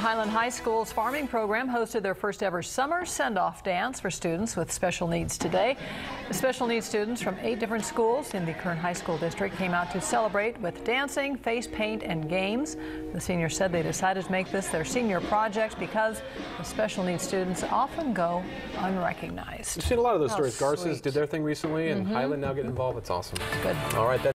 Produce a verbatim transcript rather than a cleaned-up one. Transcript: Highland High School's farming program hosted their first ever summer send-off dance for students with special needs today. The special needs students from eight different schools in the Kern High School District came out to celebrate with dancing, face paint, and games. The seniors said they decided to make this their senior project because the special needs students often go unrecognized. You've seen a lot of those stories. Garces did their thing recently, and mm-hmm. Highland now get involved. It's awesome. Good. All right. That's